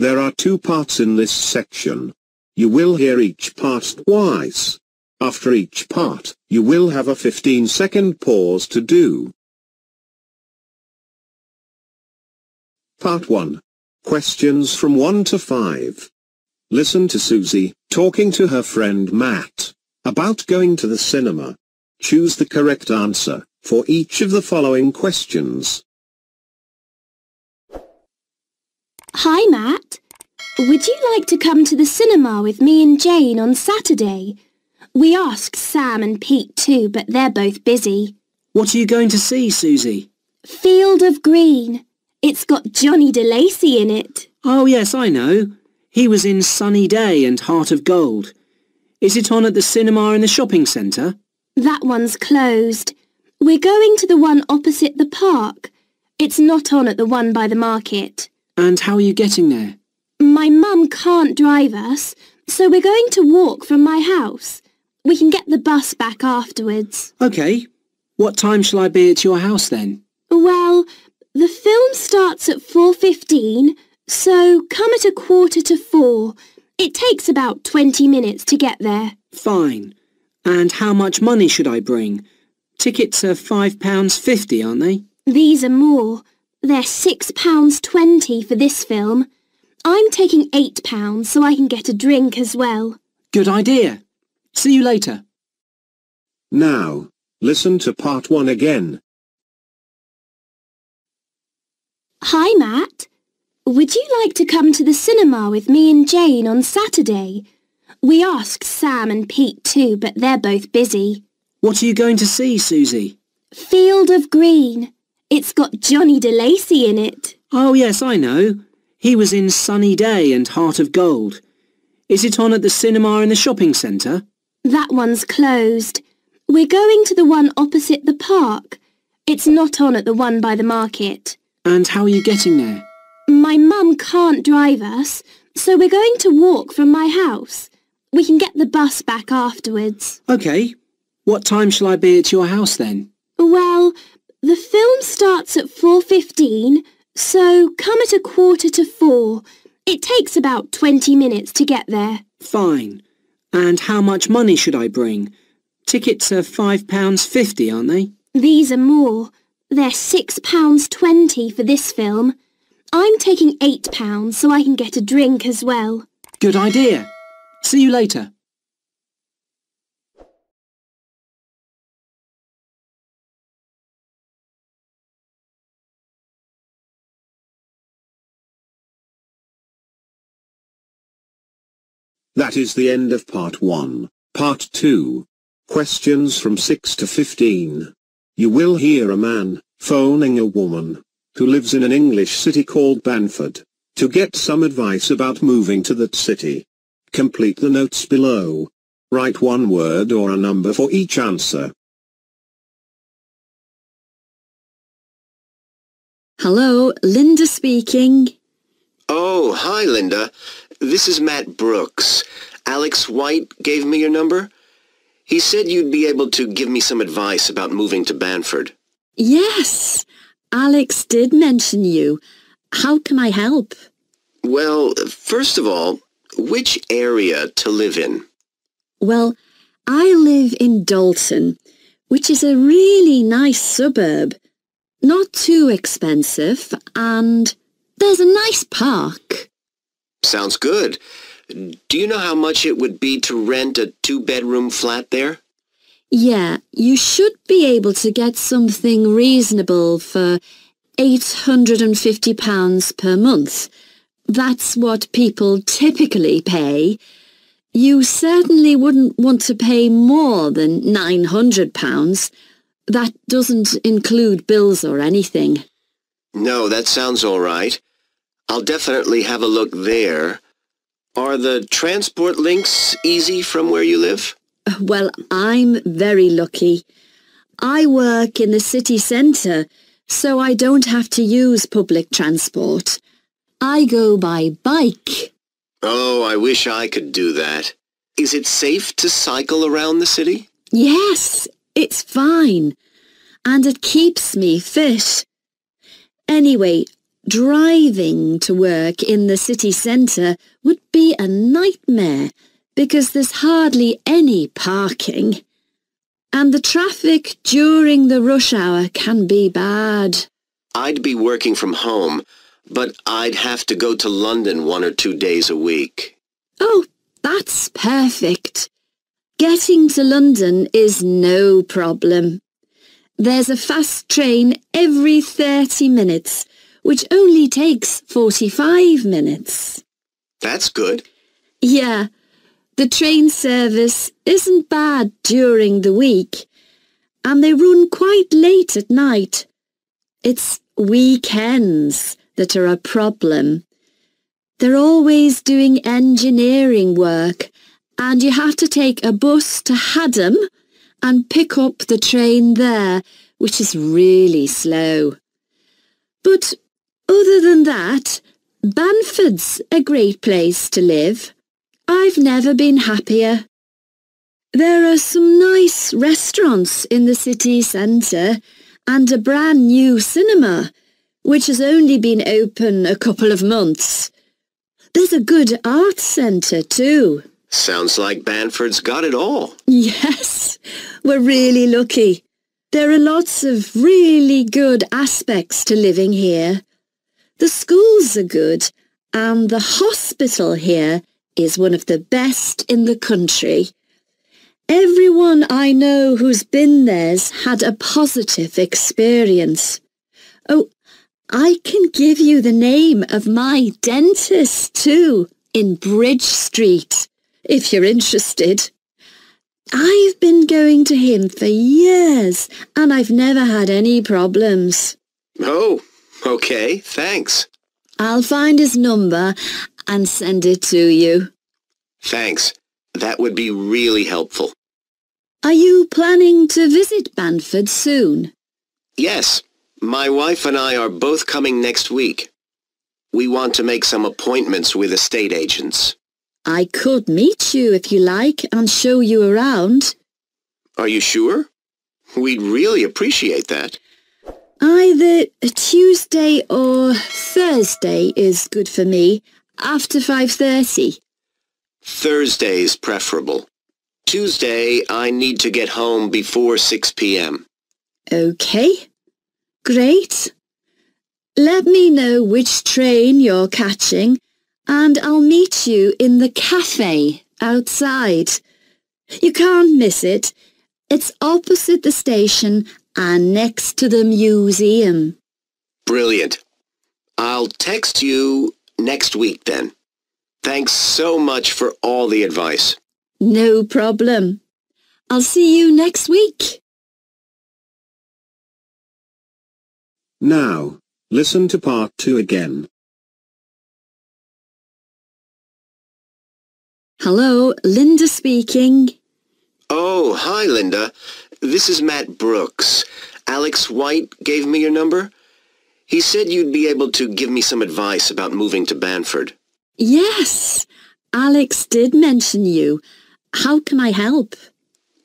There are two parts in this section. You will hear each part twice. After each part, you will have a 15-second pause to do. Part 1. Questions from 1 to 5. Listen to Susie, talking to her friend Matt, about going to the cinema. Choose the correct answer for each of the following questions. Hi, Matt. Would you like to come to the cinema with me and Jane on Saturday? We asked Sam and Pete too, but they're both busy. What are you going to see, Susie? Field of Green. It's got Johnny De Lacey in it. Oh, yes, I know. He was in Sunny Day and Heart of Gold. Is it on at the cinema in the shopping centre? That one's closed. We're going to the one opposite the park. It's not on at the one by the market. And how are you getting there? My mum can't drive us, so we're going to walk from my house. We can get the bus back afterwards. OK. What time shall I be at your house then? Well, the film starts at 4:15, so come at 4:15. It takes about 20 minutes to get there. Fine. And how much money should I bring? Tickets are £5.50, aren't they? These are more. They're £6.20 for this film. I'm taking £8 so I can get a drink as well. Good idea. See you later. Now, listen to part 1 again. Hi, Matt. Would you like to come to the cinema with me and Jane on Saturday? We asked Sam and Pete too, but they're both busy. What are you going to see, Susie? Field of Green. It's got Johnny De Lacey in it. Oh, yes, I know. He was in Sunny Day and Heart of Gold. Is it on at the cinema in the shopping centre? That one's closed. We're going to the one opposite the park. It's not on at the one by the market. And how are you getting there? My mum can't drive us, so we're going to walk from my house. We can get the bus back afterwards. OK. What time shall I be at your house then? Well, the film starts at 4:15, so come at 4:45. It takes about 20 minutes to get there. Fine. And how much money should I bring? Tickets are £5.50, aren't they? These are more. They're £6.20 for this film. I'm taking £8 so I can get a drink as well. Good idea. See you later. That is the end of part 1. Part 2. Questions from 6 to 15. You will hear a man phoning a woman who lives in an English city called Banford to get some advice about moving to that city. Complete the notes below. Write one word or a number for each answer. Hello, Linda speaking. Oh, hi, Linda. This is Matt Brooks. Alex White gave me your number. He said you'd be able to give me some advice about moving to Banford. Yes, Alex did mention you. How can I help? Well, first of all, which area to live in? Well, I live in Dalton, which is a really nice suburb. Not too expensive, and there's a nice park. Sounds good. Do you know how much it would be to rent a 2-bedroom flat there? Yeah, you should be able to get something reasonable for £850 per month. That's what people typically pay. You certainly wouldn't want to pay more than £900. That doesn't include bills or anything. No, that sounds all right. I'll definitely have a look there. Are the transport links easy from where you live? Well, I'm very lucky. I work in the city centre, so I don't have to use public transport. I go by bike. Oh, I wish I could do that. Is it safe to cycle around the city? Yes, it's fine. And it keeps me fit. Anyway, Driving to work in the city centre would be a nightmare because there's hardly any parking, and the traffic during the rush hour can be bad. I'd be working from home, but I'd have to go to London 1 or 2 days a week. Oh, that's perfect. Getting to London is no problem. There's a fast train every 30 minutes, which only takes 45 minutes. That's good. Yeah. The train service isn't bad during the week, and they run quite late at night. It's weekends that are a problem. They're always doing engineering work, and you have to take a bus to Haddam and pick up the train there, which is really slow. But other than that, Banford's a great place to live. I've never been happier. There are some nice restaurants in the city centre and a brand new cinema, which has only been open a couple of months. There's a good arts centre too. Sounds like Banford's got it all. Yes, we're really lucky. There are lots of really good aspects to living here. The schools are good, and the hospital here is one of the best in the country. Everyone I know who's been there's had a positive experience. Oh, I can give you the name of my dentist too, in Bridge Street, if you're interested. I've been going to him for years, and I've never had any problems. Oh, okay, thanks. I'll find his number and send it to you. Thanks. That would be really helpful. Are you planning to visit Banford soon? Yes. My wife and I are both coming next week. We want to make some appointments with estate agents. I could meet you if you like and show you around. Are you sure? We'd really appreciate that. Either Tuesday or Thursday is good for me. After 5:30. Thursday's preferable. Tuesday, I need to get home before 6 p.m. Okay. Great. Let me know which train you're catching, and I'll meet you in the cafe outside. You can't miss it. It's opposite the station and next to the museum. Brilliant. I'll text you next week, then. Thanks so much for all the advice. No problem. I'll see you next week. Now, listen to part 2 again. Hello, Linda speaking. Oh, hi, Linda. This is Matt Brooks. Alex White gave me your number. He said you'd be able to give me some advice about moving to Banford. Yes, Alex did mention you. How can I help?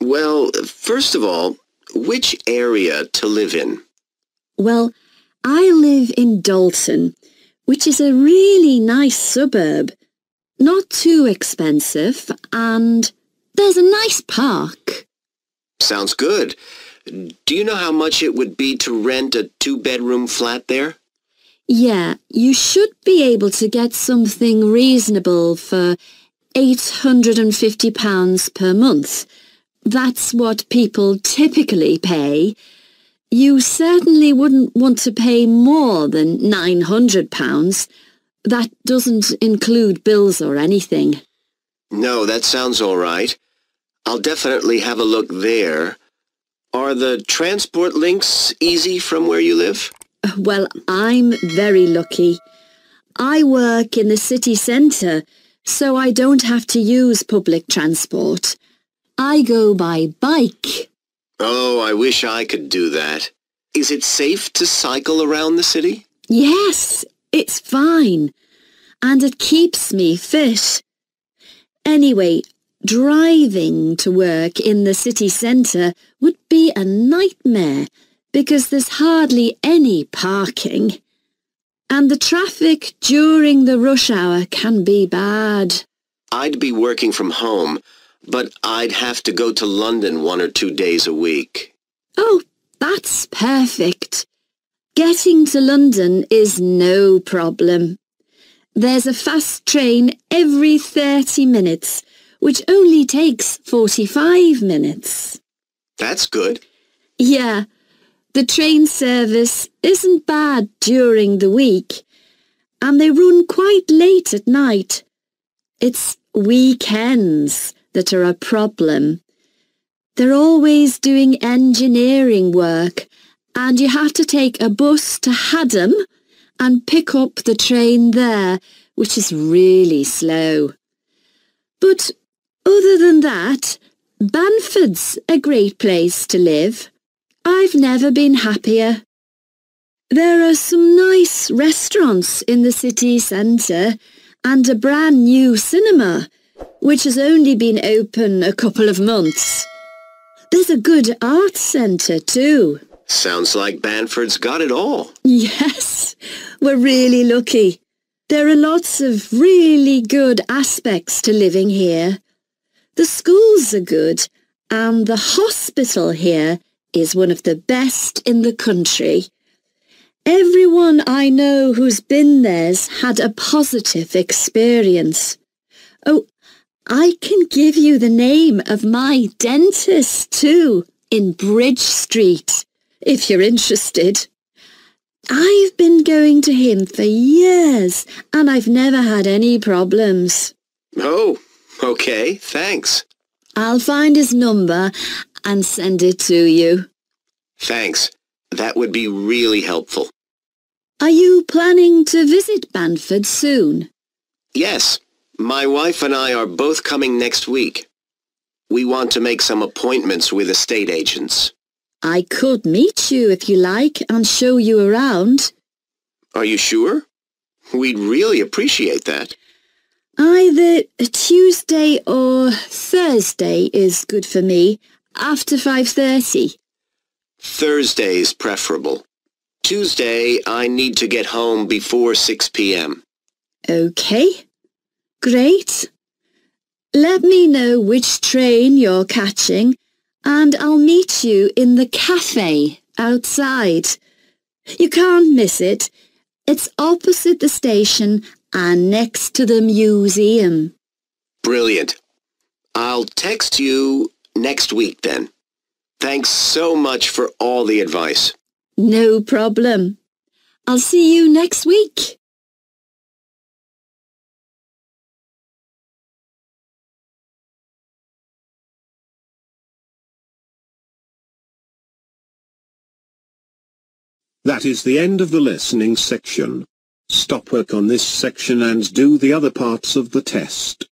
Well, first of all, which area to live in? Well, I live in Dalton, which is a really nice suburb. Not too expensive, and there's a nice park. Sounds good. Do you know how much it would be to rent a 2-bedroom flat there? Yeah, you should be able to get something reasonable for £850 per month. That's what people typically pay. You certainly wouldn't want to pay more than £900. That doesn't include bills or anything. No, that sounds all right. I'll definitely have a look there. Are the transport links easy from where you live? Well, I'm very lucky. I work in the city centre, so I don't have to use public transport. I go by bike. Oh, I wish I could do that. Is it safe to cycle around the city? Yes, it's fine. And it keeps me fit. Anyway, driving to work in the city centre would be a nightmare because there's hardly any parking, and the traffic during the rush hour can be bad. I'd be working from home, but I'd have to go to London 1 or 2 days a week. Oh, that's perfect. Getting to London is no problem. There's a fast train every 30 minutes, which only takes 45 minutes. That's good. Yeah. The train service isn't bad during the week, and they run quite late at night. It's weekends that are a problem. They're always doing engineering work, and you have to take a bus to Haddam and pick up the train there, which is really slow. But other than that, Banford's a great place to live. I've never been happier. There are some nice restaurants in the city centre and a brand new cinema, which has only been open a couple of months. There's a good art centre too. Sounds like Banford's got it all. Yes, we're really lucky. There are lots of really good aspects to living here. The schools are good, and the hospital here is one of the best in the country. Everyone I know who's been there's had a positive experience. Oh, I can give you the name of my dentist too, in Bridge Street, if you're interested. I've been going to him for years, and I've never had any problems. Oh, okay, thanks. I'll find his number and send it to you. Thanks. That would be really helpful. Are you planning to visit Banford soon? Yes. My wife and I are both coming next week. We want to make some appointments with estate agents. I could meet you if you like and show you around. Are you sure? We'd really appreciate that. Either Tuesday or Thursday is good for me, after 5:30. Thursday's preferable. Tuesday, I need to get home before 6 p.m. Okay, great. Let me know which train you're catching, and I'll meet you in the cafe outside. You can't miss it. It's opposite the station and next to the museum. Brilliant. I'll text you next week then. Thanks so much for all the advice. No problem. I'll see you next week. That is the end of the listening section. Stop work on this section and do the other parts of the test.